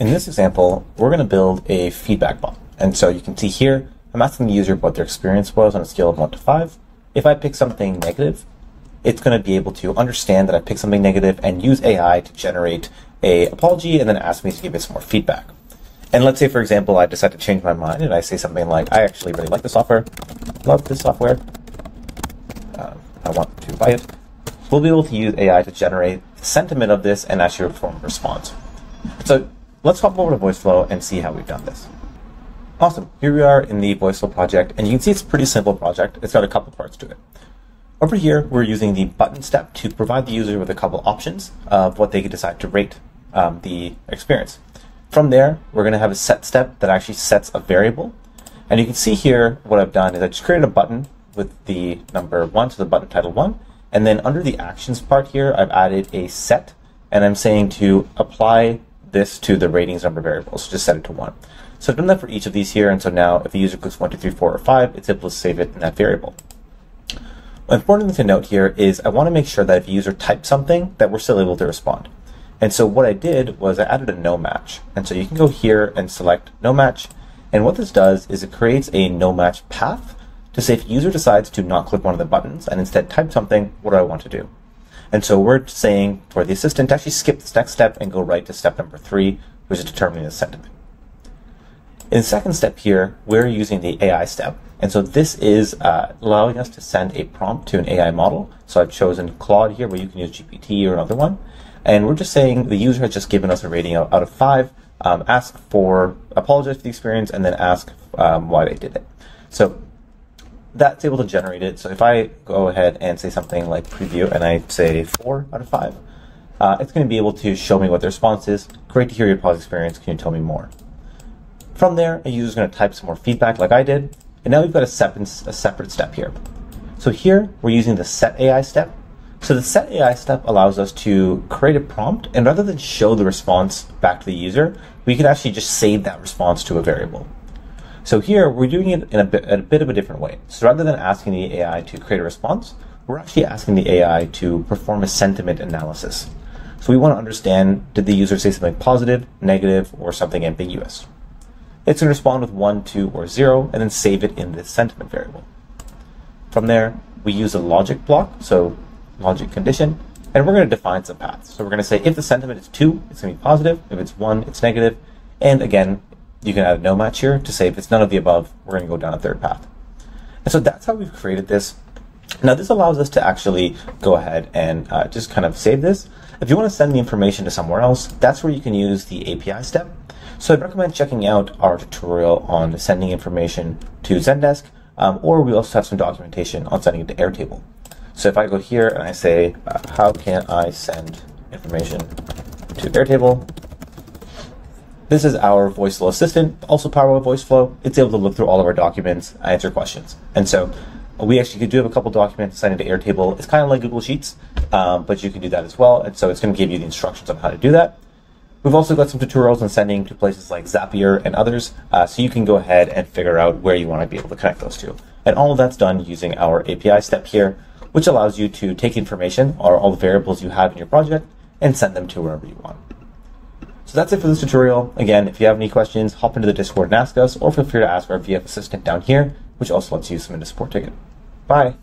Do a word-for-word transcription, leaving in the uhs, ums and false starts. In this example, we're going to build a feedback bump. And so you can see here, I'm asking the user what their experience was on a scale of one to five. If I pick something negative, it's going to be able to understand that I picked something negative and use A I to generate a apology and then ask me to give it some more feedback. And let's say, for example, I decide to change my mind and I say something like, I actually really like the software, love this software, uh, I want to buy it. We'll be able to use A I to generate the sentiment of this and actually perform a response. So let's hop over to Voiceflow and see how we've done this. Awesome, here we are in the Voiceflow project, and you can see it's a pretty simple project. It's got a couple parts to it. Over here, we're using the button step to provide the user with a couple options of what they could decide to rate um, the experience. From there, we're going to have a set step that actually sets a variable. And you can see here what I've done is I just created a button with the number one, so the button title one. And then under the actions part here, I've added a set, and I'm saying to apply this to the ratings number variable. So just set it to one. So I've done that for each of these here. And so now if the user clicks one, two, three, four, or five, it's able to save it in that variable. An important thing to note here is I want to make sure that if a user types something, that we're still able to respond. And so what I did was I added a no match. And so you can go here and select no match. And what this does is it creates a no match path to say if the user decides to not click one of the buttons and instead type something, what do I want to do? And so we're saying for the assistant to actually skip this next step and go right to step number three, which is determining the sentiment. In the second step here, we're using the A I step. And so this is uh, allowing us to send a prompt to an A I model. So I've chosen Claude here, where you can use G P T or another one. And we're just saying the user has just given us a rating out of five, um, ask for, apologize for the experience, and then ask um, why they did it. So that's able to generate it. So if I go ahead and say something like preview, and I say four out of five, uh, it's going to be able to show me what the response is. Great to hear your positive experience. Can you tell me more? From there, a user is going to type some more feedback like I did. And now we've got a separate, a separate step here. So here we're using the set A I step. So the set A I step allows us to create a prompt, and rather than show the response back to the user, we could actually just save that response to a variable. So here we're doing it in a bit, in a bit of a different way. So rather than asking the A I to create a response, we're actually asking the A I to perform a sentiment analysis. So we want to understand, did the user say something positive, negative, or something ambiguous? It's going to respond with one, two, or zero, and then save it in this sentiment variable. From there, we use a logic block. So logic condition, and we're going to define some paths. So we're going to say if the sentiment is two, it's going to be positive. If it's one, it's negative. And again, you can add a no match here to say if it's none of the above, we're going to go down a third path. And so that's how we've created this. Now this allows us to actually go ahead and uh, just kind of save this. If you want to send the information to somewhere else, that's where you can use the A P I step. So I'd recommend checking out our tutorial on sending information to Zendesk, um, or we also have some documentation on sending it to Airtable. So if I go here and I say, uh, how can I send information to Airtable? This is our Voiceflow assistant, also powered by Voiceflow. It's able to look through all of our documents, answer questions. And so we actually do have a couple documents assigned to Airtable. It's kind of like Google Sheets, um, but you can do that as well. And so it's going to give you the instructions on how to do that. We've also got some tutorials on sending to places like Zapier and others, uh, so you can go ahead and figure out where you want to be able to connect those two. And all of that's done using our A P I step here, which allows you to take information or all the variables you have in your project and send them to wherever you want. So that's it for this tutorial. Again, if you have any questions, hop into the Discord and ask us, or feel free to ask our V F assistant down here, which also lets you submit a support ticket. Bye.